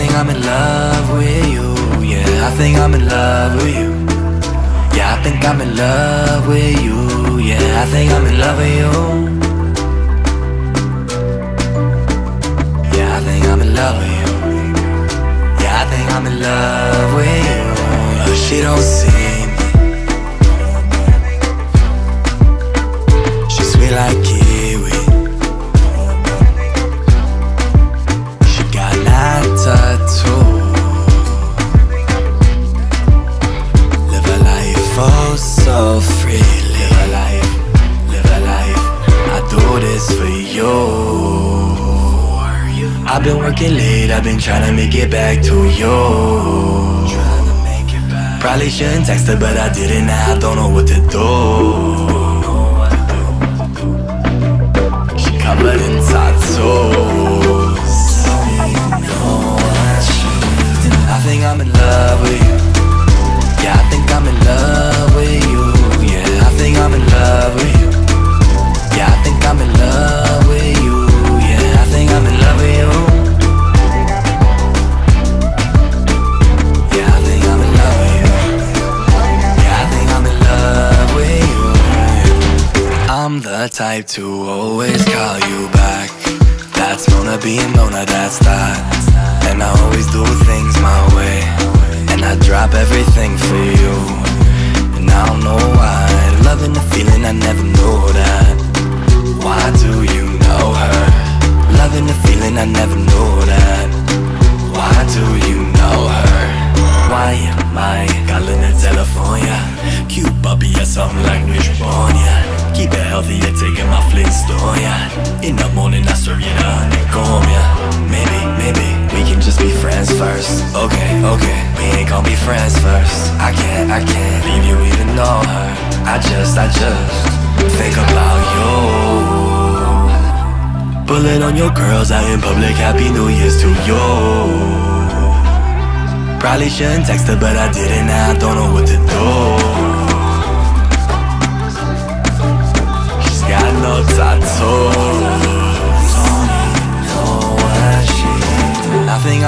think I'm in love with you. Yeah, I think I'm in love with you. Yeah, I think I'm in love with you. Yeah, I think I'm in love with you. Yeah, I think I'm in love with you. Yeah, I think I'm in love with you. But she don't see me. She's sweet like you. So freely, live a life, I do this for you. I've been working late, I've been trying to make it back to you. Probably shouldn't text her, but I didn't, I don't know what to do. She covered in tattoos. I think I'm in love with you. Yeah, I think I'm in love with you. Yeah, I think I'm in love with you. Yeah, I think I'm in love with you. Yeah, I think I'm in love with you. Yeah, I think I'm in love with you. Yeah, I think I'm in love with you. I'm the type to always call you back. That's Mona being Mona, that's that. And I always do things my way. I drop everything for you, and I don't know why. Loving the feeling, I never knew that. Why do you know her? Loving the feeling, I never knew that. Why do you know her? Why am I calling her telephone, yeah? Cute puppy, yeah, something like Richborn, yeah. Keep it healthy, yeah, taking my Flintstone, yeah. In the morning, I serve you the honeycomb, yeah. Maybe we can just be friends first. Okay, we ain't gon' be friends first. I can't leave you even know her. I just think about you. Bullet on your girls out in public, happy New Year's to you. Probably shouldn't text her, but I didn't, I don't know what to do. She's got no tattoos. I think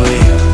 with you.